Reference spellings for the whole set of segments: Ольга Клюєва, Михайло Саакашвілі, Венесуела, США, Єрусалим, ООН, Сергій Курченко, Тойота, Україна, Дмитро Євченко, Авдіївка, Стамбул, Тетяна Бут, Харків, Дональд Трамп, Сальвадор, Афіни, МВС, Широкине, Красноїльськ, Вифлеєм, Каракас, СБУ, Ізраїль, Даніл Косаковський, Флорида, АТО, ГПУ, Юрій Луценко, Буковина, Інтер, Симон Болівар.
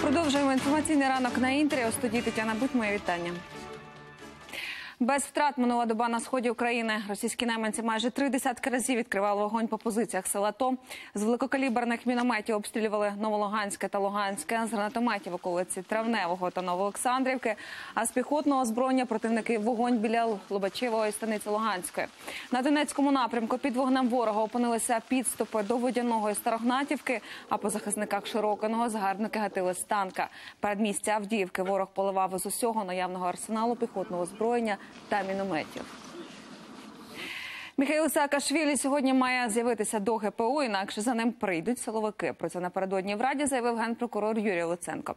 Продовжуємо інформаційний ранок на Інтері. У студії Тетяна Бут. Моє вітання. Без втрат минула доба на сході України. Російські найманці майже 30 разів відкривали вогонь по позиціях села АТО. З великокаліберних мінометів обстрілювали Новолуганське та Луганське, з гранатометів околиці Травневого та Новоолександрівки, а з піхотного озброєння противники вогонь біля Лобачевої станиці Луганської. На Донецькому напрямку під вогнем ворога опинилися підступи до Водяного і Старогнатівки, а по захисниках Широкиного загарбники гатили з танка. Передмістя Авдіївки ворог поливав із усього наявного арсеналу піхотного озброєння та мінометів. Михайло Саакашвілі сьогодні має з'явитися до ГПУ, інакше за ним прийдуть силовики. Про це напередодні в Раді заявив генпрокурор Юрій Луценко.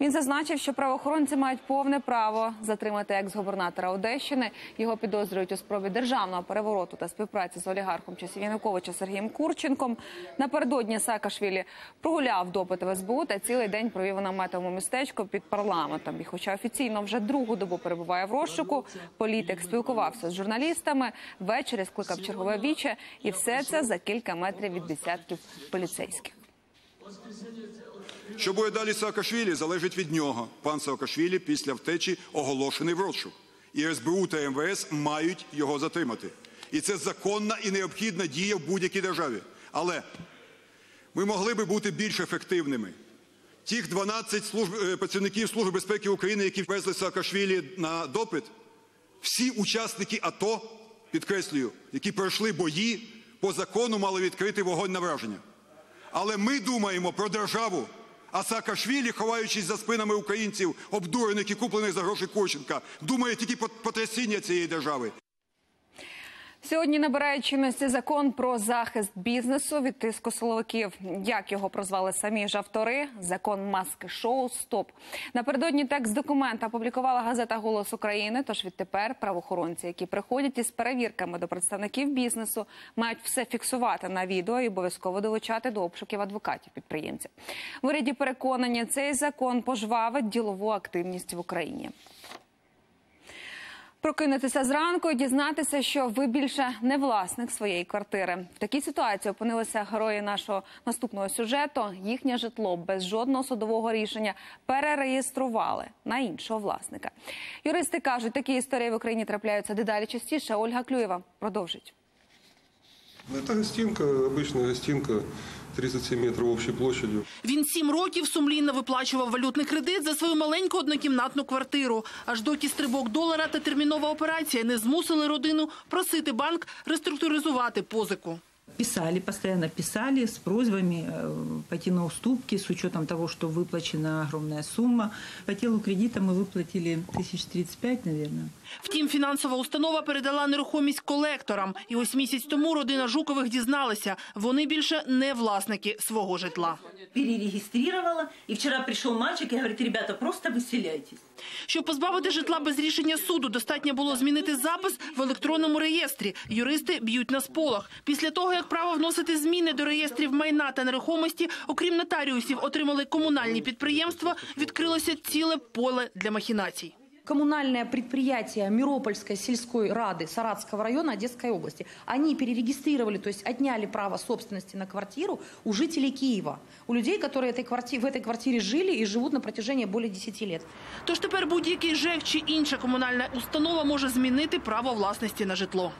Він зазначив, що правоохоронці мають повне право затримати екс-губернатора Одещини. Його підозрюють у спробі державного перевороту та співпраці з олігархом часів Януковича Сергієм Курченком. Напередодні Саакашвілі прогуляв допит в СБУ та цілий день провів у наметовому містечку під парламентом. І хоча офіційно вже другу добу перебуває в розшуку, політик спілкувався з журналістами, ввечері скликав чергове віче, і все це за кілька метрів від десятків поліцейських. Що буде далі Саакашвілі, залежить від нього. Пан Саакашвілі після втечі оголошений в розшук. І СБУ та МВС мають його затримати. І це законна і необхідна дія в будь-якій державі. Але ми могли би бути більш ефективними. Тих 12 працівників Служби безпеки України, які везли Саакашвілі на допит, всі учасники АТО, підкреслюю, які пройшли бої, по закону мали відкрити вогонь на враження. Але ми думаємо про державу, а Саакашвілі, ховаючись за спинами українців, обдурених і куплених за гроші Курченка, думає тільки про потрясіння цієї держави. Сьогодні набирає чинності закон про захист бізнесу від тиску силовиків. Як його прозвали самі ж автори, закон маски-шоу «Стоп». Напередодні текст документа опублікувала газета «Голос України», тож відтепер правоохоронці, які приходять із перевірками до представників бізнесу, мають все фіксувати на відео і обов'язково долучати до обшуків адвокатів-підприємців. В уряді переконані, цей закон пожвавить ділову активність в Україні. Прокинутися зранку і дізнатися, що ви більше не власник своєї квартири. В такій ситуації опинилися герої нашого наступного сюжету. Їхнє житло без жодного судового рішення перереєстрували на іншого власника. Юристи кажуть, такі історії в Україні трапляються дедалі частіше. Ольга Клюєва продовжить. Це гостинка, звичайна гостинка. 37 метрів общою площадю. Він 7 років сумлінно виплачував валютний кредит за свою маленьку однокімнатну квартиру. Аж доки стрибок долара та термінова операція не змусили родину просити банк реструктуризувати позику. Писали, постоянно писали с просьбами пойти на уступки с учетом того, что выплачена огромная сумма. По телу кредита мы выплатили 1035, наверное. Втім, фінансова установа передала нерухомість колекторам. І ось місяць тому родина Жукових дізналася, вони більше не власники свого житла. Перерегистрировала, і вчора прийшов мальчик і говорить: «Ребята, просто виселяйтесь». Щоб позбавити житла без рішення суду, достатньо було змінити запис в електронному реєстрі. Юристи б'ють на сполох. Після того, як право вносити зміни до реєстрів майна та нерухомості, окрім нотаріусів, отримали комунальні підприємства, відкрилося ціле поле для махінацій. Коммунальное предприятие Миропольской сельской рады Саратского района Одесской области. Они перерегистрировали, то есть отняли право собственности на квартиру у жителей Киева. У людей, которые в этой квартире жили и живут на протяжении более 10 лет. Тож тепер будь-який ЖЕК чи інша комунальна установа може змінити право власності на житло.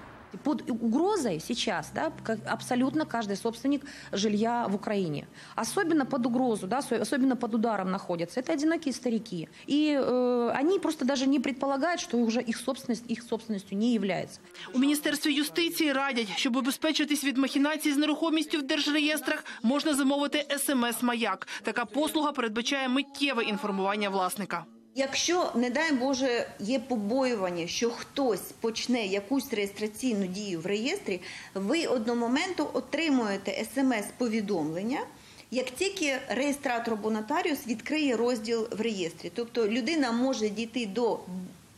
Под угрозой сейчас, да, абсолютно каждый собственник жилья в Украине. Особенно под угрозу, да, особенно под ударом находятся. Это одинокие старики. И они просто даже не предполагают, что уже их собственностью не является. У Міністерстві юстиції радять, щоб убезпечитись від махінацій з нерухомістю в держреєстрах, можна замовити смс-маяк. Така послуга передбачає миттєве інформування власника. Якщо, не дай Боже, є побоювання, що хтось почне якусь реєстраційну дію в реєстрі, ви одного моменту отримуєте смс-повідомлення, як тільки реєстратор або нотаріус відкриє розділ в реєстрі. Тобто людина може дійти до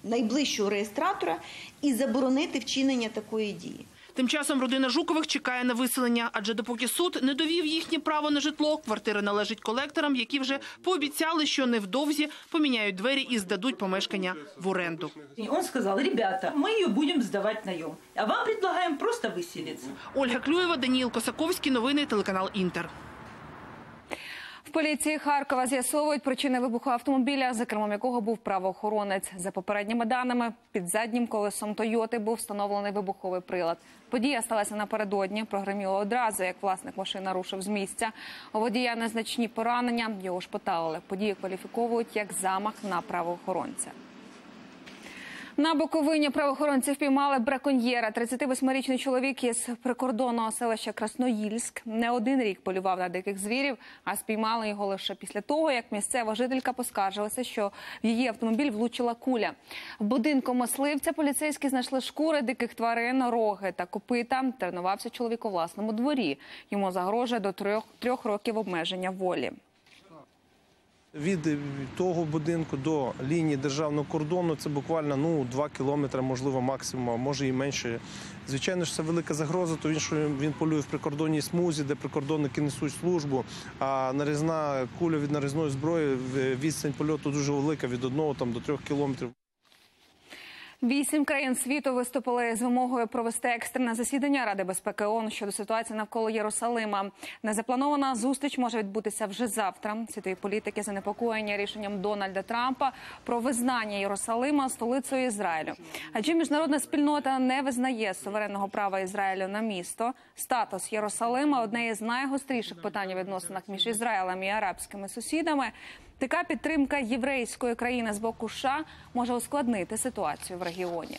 найближчого реєстратора і заборонити вчинення такої дії. Тим часом родина Жукових чекає на виселення, адже допоки суд не довів їхнє право на житло, квартири належать колекторам, які вже пообіцяли, що невдовзі поміняють двері і здадуть помешкання в оренду. Він сказав: "Ребята, ми її будемо здавати наєм, а вам пропонуємо просто виселитися". Ольга Клюєва, Даніл Косаковський, новини телеканал Інтер. В поліції Харкова з'ясовують причини вибуху автомобіля, за кермом якого був правоохоронець. За попередніми даними, під заднім колесом «Тойоти» був встановлений вибуховий прилад. Подія сталася напередодні, прогреміло одразу, як власник машини рушив з місця. У водія незначні поранення, його шпиталили. Подію кваліфіковують як замах на правоохоронця. На Буковині правоохоронці впіймали браконьєра. 38-річний чоловік із прикордонного селища Красноїльськ не один рік полював на диких звірів, а спіймали його лише після того, як місцева жителька поскаржилася, що в її автомобіль влучила куля. В будинку мисливця поліцейські знайшли шкури диких тварин, роги та копита. Тренувався чоловік у власному дворі. Йому загрожує до 3 років обмеження волі. Від того будинку до лінії державного кордону це буквально 2 кілометри, можливо, максимум, може і менше. Звичайно, що це велика загроза, тому що він полює в прикордонній смузі, де прикордонники несуть службу, а нарізна куля від нарізної зброї, відстань польоту дуже велика, від 1 до 3 кілометрів. 8 країн світу виступили з вимогою провести екстрене засідання Ради безпеки ООН щодо ситуації навколо Єрусалима. Незапланована зустріч може відбутися вже завтра. Світові політики занепокоєні рішенням Дональда Трампа про визнання Єрусалима столицею Ізраїлю. Адже міжнародна спільнота не визнає суверенного права Ізраїлю на місто. Статус Єрусалима – одне із найгостріших питань у відносинах між Ізраїлем і арабськими сусідами. Така підтримка єврейської країни з боку США може ускладнити ситуацію в регіоні.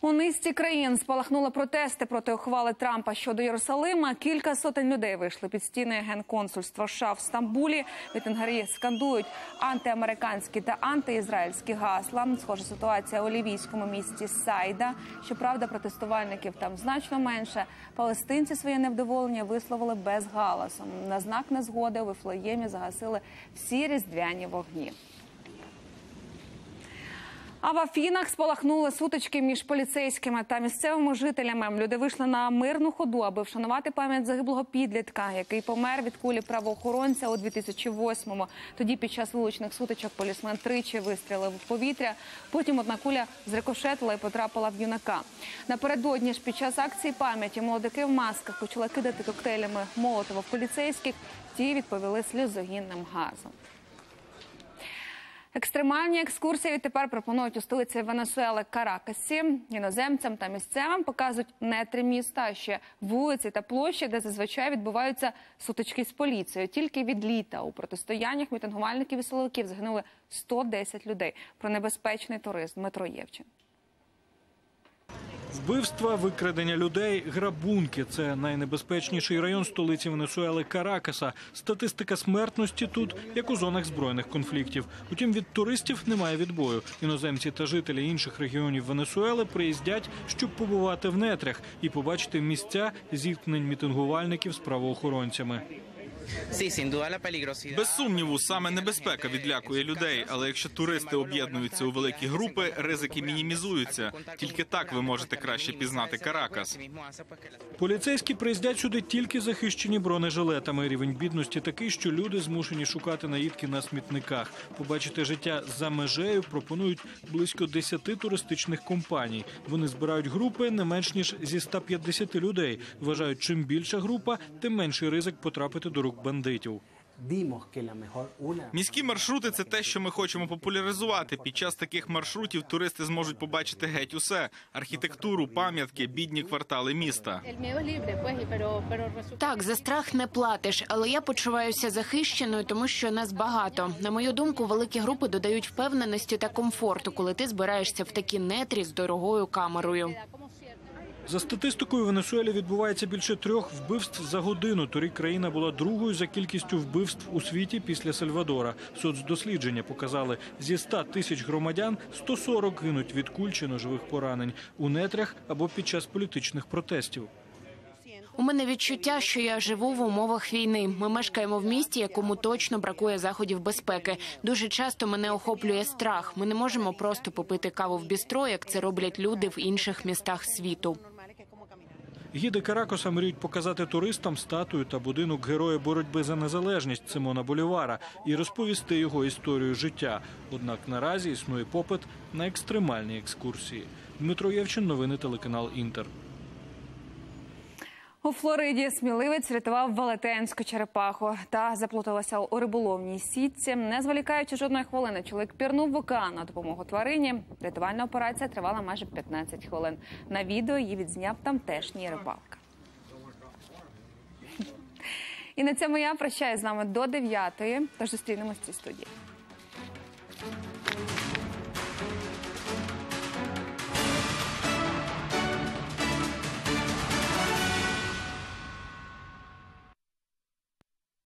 У низці країн спалахнули протести проти ухвали Трампа щодо Єрусалима. Кілька сотень людей вийшли під стіни Генконсульства США в Стамбулі. Мітингарі скандують антиамериканські та антиізраїльські гасла. Схожа ситуація у лівійському місті Сайда. Щоправда, протестувальників там значно менше. Палестинці своє невдоволення висловили без галасу. На знак незгоди у Вифлеємі загасили всі різдвяні вогні. А в Афінах спалахнули сутички між поліцейськими та місцевими жителями. Люди вийшли на мирну ходу, аби вшанувати пам'ять загиблого підлітка, який помер від кулі правоохоронця у 2008-му. Тоді під час вуличних сутичок полісмен тричі вистрілив в повітря. Потім одна куля зрикошетила і потрапила в юнака. Напередодні ж під час акції пам'яті молодики в масках почали кидати коктейлями Молотова в поліцейських. Ті відповіли сльозогінним газом. Екстремальні екскурсії відтепер пропонують у столиці Венесуели Каракасі. Іноземцям та місцевим показують не 3 міста, а ще вулиці та площі, де зазвичай відбуваються сутички з поліцією. Тільки від літа у протистояннях мітингувальників і силовиків загинули 110 людей. Про небезпечний туризм Дмитро Євченко. Вбивства, викрадення людей, грабунки – це найнебезпечніший район столиці Венесуели Каракаса. Статистика смертності тут, як у зонах збройних конфліктів. Утім, від туристів немає відбою. Іноземці та жителі інших регіонів Венесуели приїздять, щоб побувати в нетрях і побачити місця зіткнень мітингувальників з правоохоронцями. Без сумніву, саме небезпека відлякує людей, але якщо туристи об'єднуються у великі групи, ризики мінімізуються. Тільки так ви можете краще пізнати Каракас. Поліцейські приїздять сюди тільки захищені бронежилетами. Рівень бідності такий, що люди змушені шукати наїдки на смітниках. Побачити життя за межею пропонують близько 10 туристичних компаній. Вони збирають групи не менш ніж зі 150 людей. Вважають, чим більша група, тим менший ризик потрапити до рук бандитів. Міські маршрути – це те, що ми хочемо популяризувати. Під час таких маршрутів туристи зможуть побачити геть усе – архітектуру, пам'ятки, бідні квартали міста. Так, за страх не платиш, але я почуваюся захищеною, тому що нас багато. На мою думку, великі групи додають впевненості та комфорту, коли ти збираєшся в такі нетрі з дорогою камерою. За статистикою, в Венесуелі відбувається більше 3 вбивств за годину. Торік країна була 2-ю за кількістю вбивств у світі після Сальвадора. Соцдослідження показали, зі 100 000 громадян 140 гинуть від куль чи ножових поранень у нетрях або під час політичних протестів. У мене відчуття, що я живу в умовах війни. Ми мешкаємо в місті, якому точно бракує заходів безпеки. Дуже часто мене охоплює страх. Ми не можемо просто попити каву в бістро, як це роблять люди в інших містах світу. Гіди Каракаса мріють показати туристам статую та будинок героя боротьби за незалежність Симона Болівара і розповісти його історію життя. Однак наразі існує попит на екстремальні екскурсії. Дмитро Євченко, новини телеканал «Інтер». У Флориді сміливець рятував велетенську черепаху. Та заплуталася у риболовній сітці. Не зволікаючи жодної хвилини, чоловік пірнув в океан на допомогу тварині. Рятувальна операція тривала майже 15 хвилин. На відео її відзняв тамтешній рибалка. І на цьому я прощаюсь з вами до 9-ї. Тож зустрінемось в цій студії.